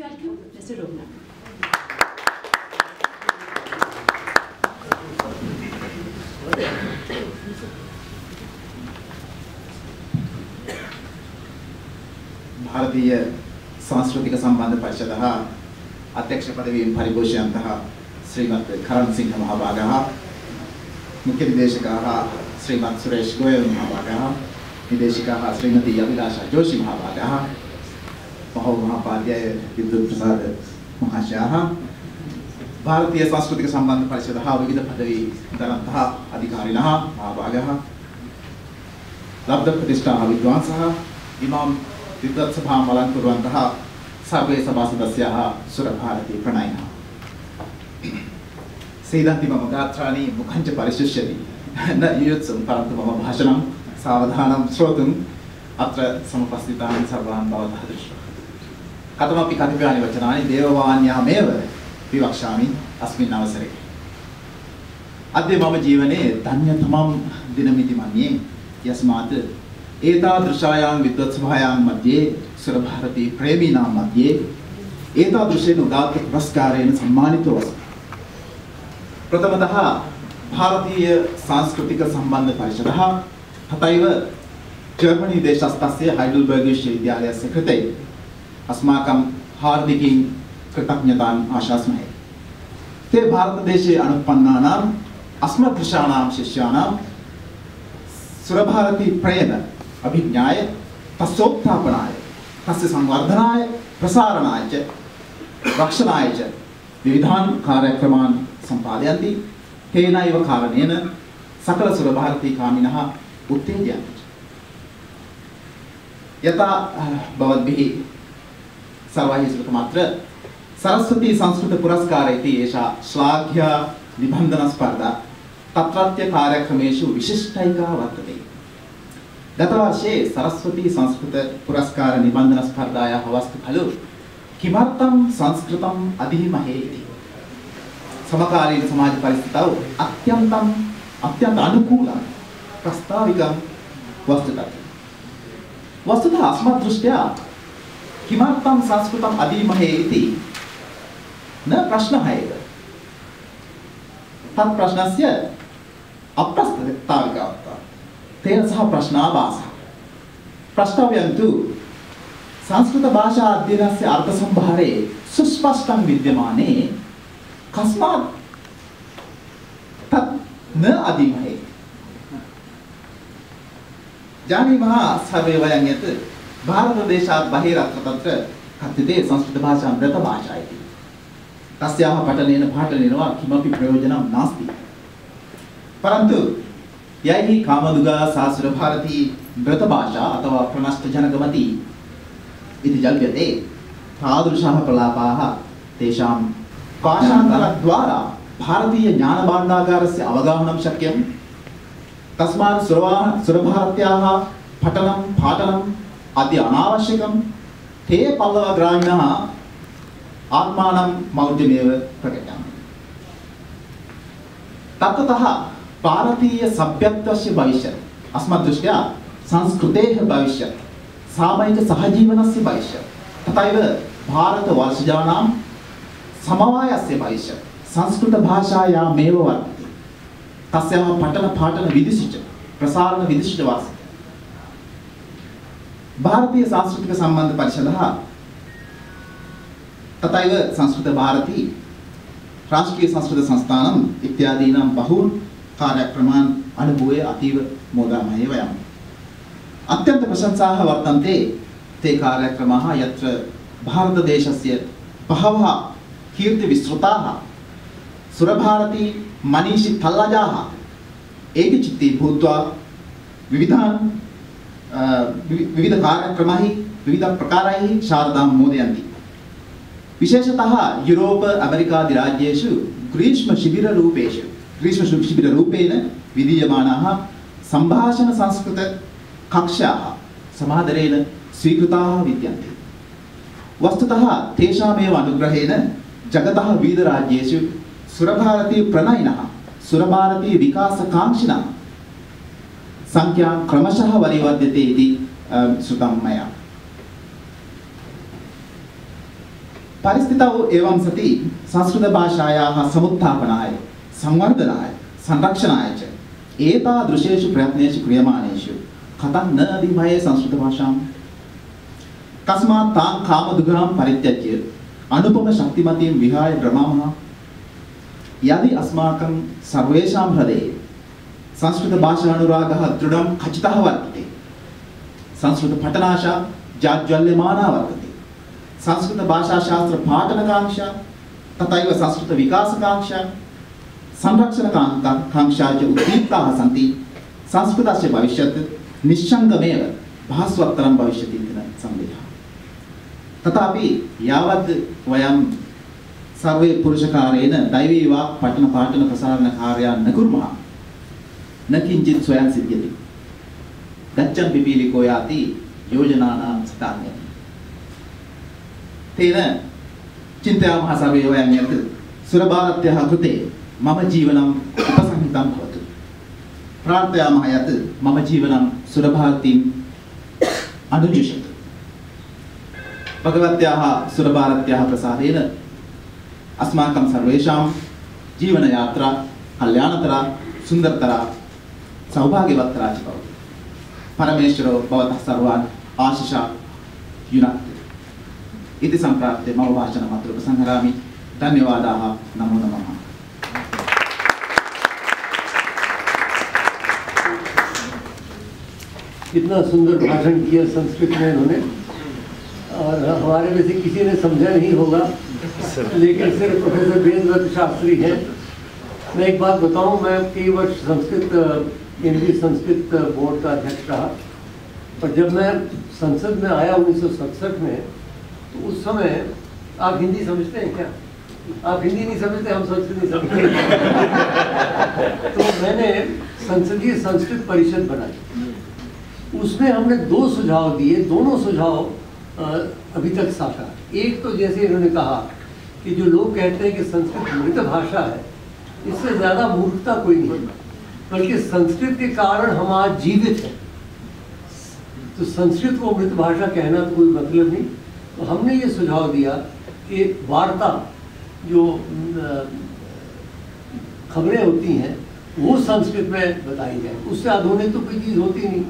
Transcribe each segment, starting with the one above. welcome Mr. Rogna. भारतीय सांस्कृतिक संबंध परिषदः अध्यक्ष पदवीं परिभूषयन्तः श्रीमत् करण सिंह महाभागः, मुख्य निर्देशकः श्रीमत् सुरेश गोयल महाभागः, निर्देशिकाः श्रीमती यामिलाशा जोशी महाभागः, महोमहापाध्याय विदुप्रसाद महाशयाः। भारतीय सांस्कृतिक संबंध परिषदः विविध पदवी धरन्तः अधिकारिणः महाभागः, लब्धप्रतिष्ठाः विद्वांसः, इमां विद्वत्सभां अलङ्कुर्वन्तः सर्वे सभासदस्याः सुरभारती प्रणय। सीदन्ति मम गात्राणि मुखंज परिशिष्यति न युयुत्सुं परन्तु मम भाषणं सावधानं श्रोतुम् अत्र समुपस्थितान् सर्वान् भवतः दृष्ट्वा कथमपि कतिपयानि वचनानि देववाण्यामेव विवक्षामि अस्मिन् अवसरे। अद्य मम जीवने धन्यतमं दिनमिति मन्ये, यस्मात् एतादृशायां विद्वत्सभायां मध्ये सुरभारती प्रेमीणां मध्ये एतादृशेन उदात्तपुरस्कारेण सम्मानितो अस्मि। प्रथमतः भारतीय सांस्कृतिक संबंध परिषदः तथैव जर्मनी देशस्थस्य हैडल्बर्ग विश्वविद्यालयस्य कृते अस्माकं हार्दिकीं कृतज्ञताम् आशास्महे। ते भारतदेशे अनुत्पन्नानां अस्मदृशाणां शिष्याणां सुरभारती प्रेम अभिज्ञाय तस्योत्थापनाय तस्य संवर्धनाय प्रसारणाय च रक्षणाय च विविधान् कार्यक्रमान् संपादयन्ति। तेनैव कारणेन सकल सुरभारती कामिनः उत्तेजयन्ति। यथा भवद्भिः सर्वैः श्रुतमात्र सरस्वती संस्कृत पुरस्कारः इति एषा श्लाघ्या निबन्धनस्पर्धा तत्रत्य कार्यक्रमेषु विशिष्टैका वर्तते। गतवर्षे सरस्वती संस्कृत पुरस्कार निबन्धनस्पर्धायाः वस्तु खलु किमर्थं संस्कृतम् अधीमहे इति समकालीन समाज परिस्थितौ अत्यंत अनुकूल प्रस्ताविक वस्तुतः अस्मदृष्ट्या किमर्थं संस्कृतम् अधीमहे इति न प्रश्नः एव, तत्प्रश्नस्य अप्रस्ताविकता तेन सह प्रश्नाभासः। प्रस्तव्यं तु संस्कृतभाषा अध्ययनस्य अर्थसंभारे सुस्पष्टं विद्यमाने कस्मात् तत् न अधीमहे। जानीमः सर्वे वयं यत् भारतदेशात् बहिरत्र तत्र कथिते संस्कृतभाषा मृतभाषा इति, तस्याः पठनेन पाठनेन वा किमपि प्रयोजनं नास्ति। परन्तु यैः कामदुगा सा सुरभारती मृतभाषा अथवा प्रणष्टजनगमती इति जल्प्यते तादृशाः प्रलापाः तेषां भाषान्तरद्वारा भारतीय ज्ञानभाण्डागारस्य अवगाहनं शक्यं। तस्मात् सुरभारत्याः पठनं पाठनम् अद्य अनावश्यकं। ते पल्लवग्रामिणः आत्मानं मौर्यमेव प्रकटयन्ति। ततः भारतीयसभ्यत्वस्य भविष्यत् अस्मदृष्ट्या संस्कृतेः भविष्यत् सामाजिकसहजीवनस्य भविष्यत् तथैव भारतवर्षजानां समवायस्य भविष्यत् संस्कृतभाषायामेव वर्तते। तस्याः पठनपाठनविधिषु च प्रसारणविधिषु च वर्तते। भारतीयसांस्कृतिकसम्बन्धपरिषदः तथैव संस्कृतभारती राष्ट्रियसंस्कृतसंस्थानम् इत्यादीनां बहून् कार्यक्रमान् अनुभूय अतीव मोदामहे वयम्। अत्यन्तप्रशंसाः वर्तन्ते ते कार्यक्रमाः यत्र भारतदेशस्य बहवः कीर्ति विश्रुताः सुरभारती मनीषि थल्लजाः एकचित्ती भूत्वा विविध कार्यक्रमैः विविध प्रकारैः शारदां मोदयन्ति। विशेषतः यूरोप अमेरिकादि राज्येषु ग्रीष्मशिबिररूपेण विधीयमानाः सम्भाषणसंस्कृतकक्षाः समादरेण स्वीकृताः विद्यन्ते। वस्तुतः तेषामेव अनुग्रहेण जगतः विविध राज्येषु सुरभारती प्रणयिनः सुरभारती विकासकांक्षिणः संख्या क्रमशः वरीवर्ध्यते इति श्रुतं मया। परिस्थितौ एवं सति संस्कृतभाषायाः समुत्थापनाय संवर्धनाय संरक्षणाय च एतादृशेषु प्रयत्नेषु क्रियमाणेषु कथं न अभिमये संस्कृतभाषां तस्मात् तां कामदुग्रां परित्यज्य अनुपमशक्तिमतीं विहाय भ्रमामः। यदि अस्माकं सर्वेषां हृदये संस्कृतभाषानुरागः दृढं खचितः वर्तते, संस्कृतपठनाशा जाज्वल्यमाना वर्तते, संस्कृतभाषाशास्त्रपाठनकाङ्क्षा तथैव संस्कृतविकासकाङ्क्षा संरक्षणकाङ्क्षा च उद्दीप्ताः सन्ति, संस्कृतस्य भविष्यत् निश्शङ्कमेव भास्वत्तरं भविष्यति इति न सन्देहः। तथापि यावद् वयं सर्वे पुरुषकारेण दैवीव पठनपाठनप्रसारणकार्यान् न कुर्मः न किञ्चित् स्वयं सिद्ध्यति। गच्छन् पिपीलिको याति योजनानां सिद्धान्तम् तेन चिन्तयामः सर्वे वयं यत् सुरभारत्याः कृते मम जीवनम् उपसंहितं भवतु। प्रार्थयामः यत् मम जीवनं सुरभारतीम् अनुजुषतु। भगवत्याः सुरभारत्याः प्रसादेन अस्माकं सर्वेषां जीवनयात्रा कल्याणतरा सुन्दरतरा सौभाग्यवत्तरा च भवतु। परमेश्वरो भवतः सर्वान् आशिषान् युनक्तु इति सम्प्राप्ते मम भाषणमत्र उपसंहरामि। धन्यवादाः। नमो नमः। कितना सुंदर भाषण किया संस्कृत में उन्होंने, और हमारे में से किसी ने समझा नहीं होगा, लेकिन सिर्फ प्रोफेसर वेदव शास्त्री हैं। मैं एक बात बताऊं, मैं कई वर्ष संस्कृत केंद्रीय संस्कृत बोर्ड का अध्यक्ष रहा, और जब मैं संसद में आया 1967 में, तो उस समय आप हिंदी समझते हैं क्या? आप हिंदी नहीं समझते, हम संस्कृत नहीं समझते। तो मैंने संसदीय संस्कृत परिषद बनाई, उसमें हमने दो सुझाव दिए, दोनों सुझाव अभी तक साकार। एक तो जैसे इन्होंने कहा कि जो लोग कहते हैं कि संस्कृत मृत भाषा है, इससे ज़्यादा मूर्खता कोई नहीं, बल्कि संस्कृत के कारण हम आज जीवित हैं, तो संस्कृत को मृत भाषा कहना तो कोई मतलब नहीं। तो हमने ये सुझाव दिया कि वार्ता जो खबरें होती हैं वो संस्कृत में बताई जाए, उससे आधुनिक तो कोई चीज़ होती नहीं।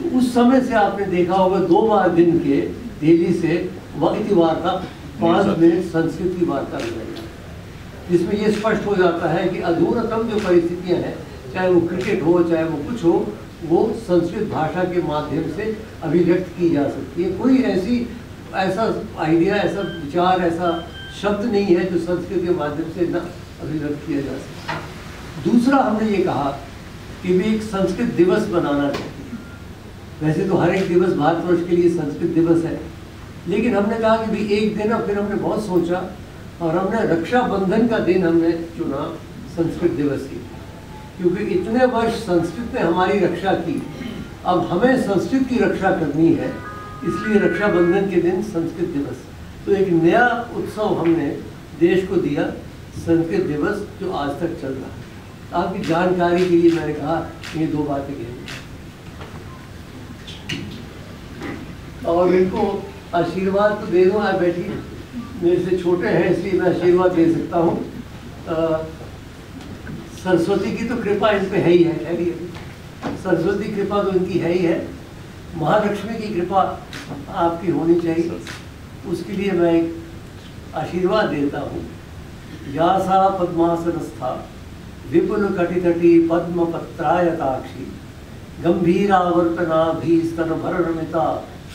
तो उस समय से आपने देखा होगा 2 बार दिन के डेली से वक्ति वार्ता 5 मिनट संस्कृत की वार्ता लगाई, जिसमें ये स्पष्ट हो जाता है कि अधूरतम जो परिस्थितियां हैं, चाहे वो क्रिकेट हो चाहे वो कुछ हो, वो संस्कृत भाषा के माध्यम से अभिव्यक्त की जा सकती है। कोई ऐसा आइडिया, ऐसा विचार, ऐसा शब्द नहीं है जो संस्कृत के माध्यम से न अभिव्यक्त किया जा सकता। दूसरा हमने ये कहा कि भी एक संस्कृत दिवस बनाना है। वैसे तो हर एक दिवस भारतवर्ष के लिए संस्कृत दिवस है, लेकिन हमने कहा कि भी एक दिन, और फिर हमने बहुत सोचा और हमने रक्षाबंधन का दिन हमने चुना संस्कृत दिवस ही, क्योंकि इतने वर्ष संस्कृत ने हमारी रक्षा की, अब हमें संस्कृत की रक्षा करनी है, इसलिए रक्षाबंधन के दिन संस्कृत दिवस। तो एक नया उत्सव हमने देश को दिया, संस्कृत दिवस, जो आज तक चल रहा है। आपकी जानकारी के लिए मैंने कहा ये 2 बातें कही, और इनको आशीर्वाद तो दे दूँ। आप बैठिए, मेरे से छोटे हैं इसलिए मैं आशीर्वाद दे सकता हूँ। सरस्वती की तो कृपा इन पर है ही है, सरस्वती कृपा तो इनकी है ही है। महालक्ष्मी की कृपा आपकी होनी चाहिए, उसके लिए मैं एक आशीर्वाद देता हूँ। यासा पद्मासनस्था विपुल कटितटी पद्मपत्रायताक्षी गंभीरावर्तना भी स्तनभरणमिता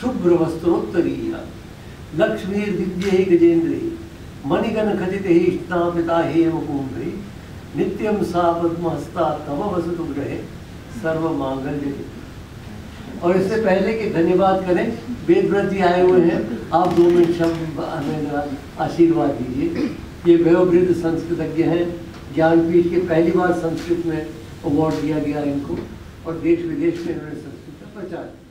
शुभ्र वस्त्रोत्तरीय लक्ष्मी दिव्य गजेन्द्री मणिगण खचित स्नापिता हे मुकुंभे नित्यं सा पद्महस्ता तव वसतु गृहे सर्व मांगल्य। और इससे पहले कि धन्यवाद करें, वेदव्रत जी आए हुए हैं, आप 2 मिनट शब्द आशीर्वाद दीजिए। ये वयोवृद्ध संस्कृतज्ञ हैं, ज्ञानपीठ के पहली बार संस्कृत में अवार्ड दिया गया इनको, और देश विदेश में इन्होंने संस्कृत का प्रचार किया।